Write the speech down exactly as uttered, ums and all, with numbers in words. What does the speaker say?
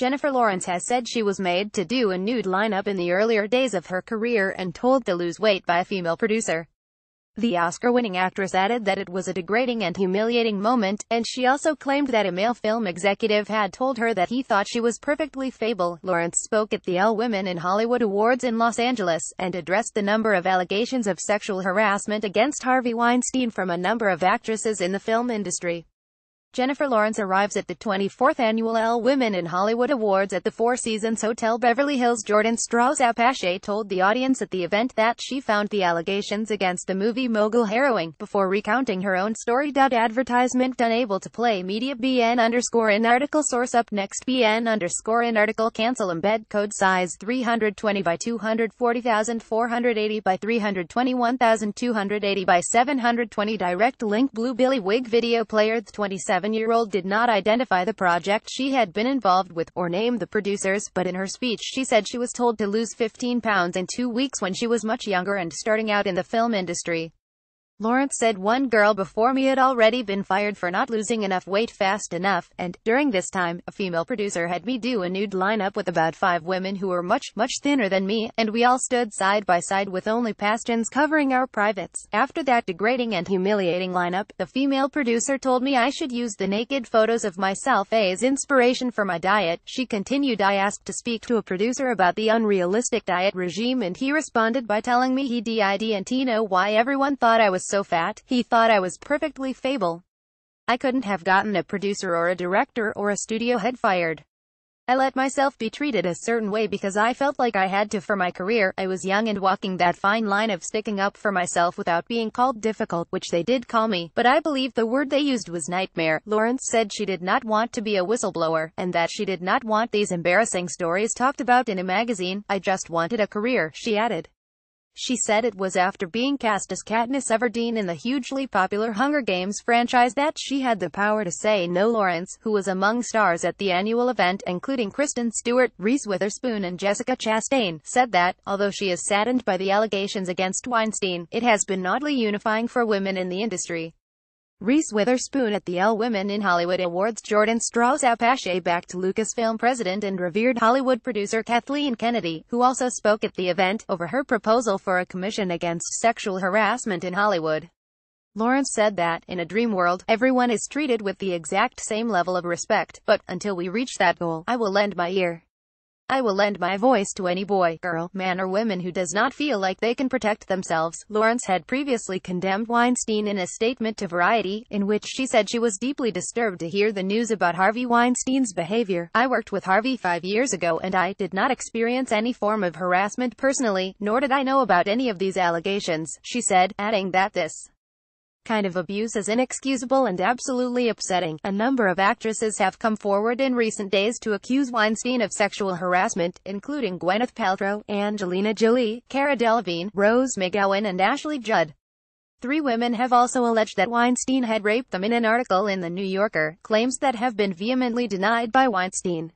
Jennifer Lawrence has said she was made to do a nude lineup in the earlier days of her career and told to lose weight by a female producer. The Oscar-winning actress added that it was a degrading and humiliating moment, and she also claimed that a male film executive had told her that he thought she was perfectly fable. Lawrence spoke at the Elle Women in Hollywood Awards in Los Angeles, and addressed the number of allegations of sexual harassment against Harvey Weinstein from a number of actresses in the film industry. Jennifer Lawrence arrives at the twenty-fourth annual Elle Women in Hollywood Awards at the Four Seasons Hotel Beverly Hills. Jordan Strauss-Apache told the audience at the event that she found the allegations against the movie mogul harrowing, before recounting her own story. Advertisement unable to play media B N underscore in article source up next B N underscore in article cancel embed code size three hundred twenty by two hundred forty thousand four hundred eighty by three hundred twenty-one thousand two hundred eighty by seven hundred twenty direct link Blue Billy Wig video player. The twenty-seven-year-old did not identify the project she had been involved with, or name the producers, but in her speech she said she was told to lose fifteen pounds in two weeks when she was much younger and starting out in the film industry. Lawrence said one girl before me had already been fired for not losing enough weight fast enough, and, during this time, a female producer had me do a nude lineup with about five women who were much, much thinner than me, and we all stood side by side with only pasterns covering our privates. After that degrading and humiliating lineup, the female producer told me I should use the naked photos of myself as inspiration for my diet. She continued, I asked to speak to a producer about the unrealistic diet regime, and he responded by telling me he didn't know why everyone thought I was so fat. He thought I was perfectly fable. I couldn't have gotten a producer or a director or a studio head fired. I let myself be treated a certain way because I felt like I had to for my career. I was young and walking that fine line of sticking up for myself without being called difficult, which they did call me, but I believe the word they used was nightmare. Lawrence said she did not want to be a whistleblower, and that she did not want these embarrassing stories talked about in a magazine. I just wanted a career, she added. She said it was after being cast as Katniss Everdeen in the hugely popular Hunger Games franchise that she had the power to say no. Lawrence, who was among stars at the annual event including Kristen Stewart, Reese Witherspoon and Jessica Chastain, said that, although she is saddened by the allegations against Weinstein, it has been oddly unifying for women in the industry. Reese Witherspoon at the Elle Women in Hollywood Awards. Jordan Strauss-Apache backed Lucasfilm president and revered Hollywood producer Kathleen Kennedy, who also spoke at the event, over her proposal for a commission against sexual harassment in Hollywood. Lawrence said that, in a dream world, everyone is treated with the exact same level of respect, but, until we reach that goal, I will lend my ear. I will lend my voice to any boy, girl, man or woman who does not feel like they can protect themselves. Lawrence had previously condemned Weinstein in a statement to Variety, in which she said she was deeply disturbed to hear the news about Harvey Weinstein's behavior. I worked with Harvey five years ago and I did not experience any form of harassment personally, nor did I know about any of these allegations, she said, adding that this kind of abuse is inexcusable and absolutely upsetting. A number of actresses have come forward in recent days to accuse Weinstein of sexual harassment, including Gwyneth Paltrow, Angelina Jolie, Cara Delevingne, Rose McGowan and Ashley Judd. Three women have also alleged that Weinstein had raped them in an article in The New Yorker, claims that have been vehemently denied by Weinstein.